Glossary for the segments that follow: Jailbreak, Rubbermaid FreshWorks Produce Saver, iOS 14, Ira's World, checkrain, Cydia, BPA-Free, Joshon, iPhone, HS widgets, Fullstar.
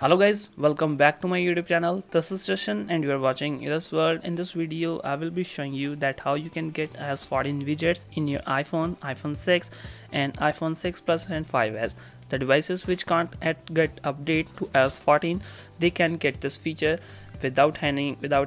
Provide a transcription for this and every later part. Hello guys, welcome back to my YouTube channel. This is Joshon and you are watching Ira's World. In this video, I will be showing you that how you can get iOS 14 widgets in your iPhone, iPhone 6 and iPhone 6 Plus and 5S. The devices which can't get update to iOS 14, they can get this feature without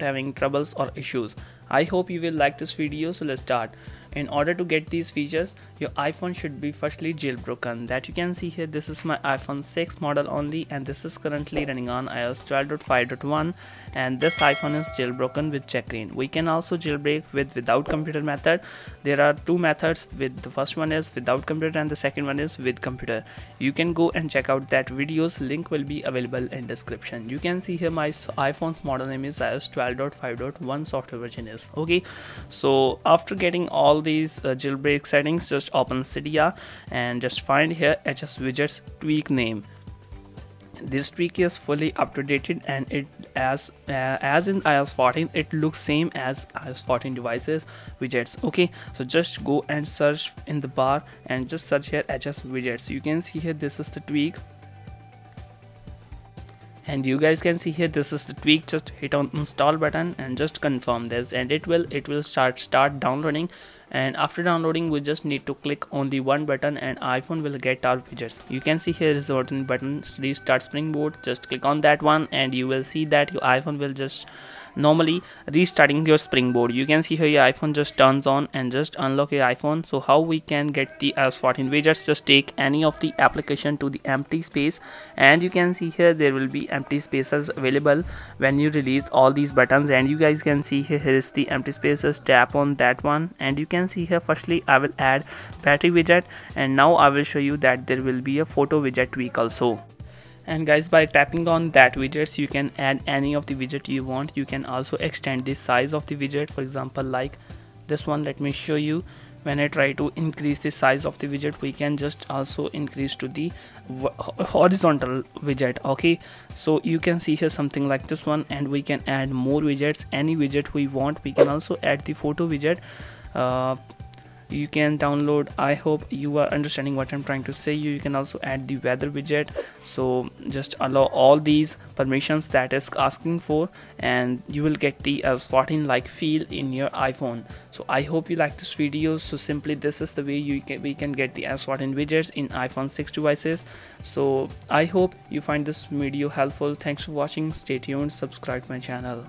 having troubles or issues. I hope you will like this video, so let's start. In order to get these features, your iPhone should be firstly jailbroken. That you can see here, this is my iPhone 6 model only and this is currently running on iOS 12.5.1 and this iPhone is jailbroken with checkrain. We can also jailbreak with without computer method. There are two methods, with the first one is without computer and the second one is with computer. You can go and check out that videos, link will be available in description. You can see here my iPhone's model name is iOS 12.5.1 software version is. Okay, so after getting all these jailbreak settings, just open Cydia and just find here HS widgets tweak name. This tweak is fully up to date and it as in iOS 14 it looks same as iOS 14 devices widgets. Okay, so just go and search in the bar and just search here HS widgets. You can see here this is the tweak. And you guys can see here this is the tweak. Just hit on install button and just confirm this and it will start downloading. And after downloading, we just need to click only one button and iPhone will get our widgets. You can see here is the button restart springboard. Just click on that one and you will see that your iPhone will just normally restarting your springboard. You can see here your iPhone just turns on and just unlock your iPhone. So how we can get the iOS 14 widgets, just take any of the application to the empty space and you can see here there will be empty spaces available when you release all these buttons. And you guys can see here, here is the empty spaces, tap on that one and you can see here firstly I will add battery widget and now I will show you that there will be a photo widget tweak also. And guys, by tapping on that widgets, you can add any of the widget you want. You can also extend the size of the widget, for example like this one. Let me show you. When I try to increase the size of the widget, we can just also increase to the horizontal widget. Okay, so you can see here something like this one and we can add more widgets, any widget we want. We can also add the photo widget. You can download, I hope you are understanding what I'm trying to say. You can also add the weather widget, so just allow all these permissions that is asking for and you will get the iOS 14 like feel in your iPhone. So I hope you like this video. So simply this is the way we can get the iOS 14 widgets in iPhone 6 devices. So I hope you find this video helpful. Thanks for watching, stay tuned, subscribe my channel.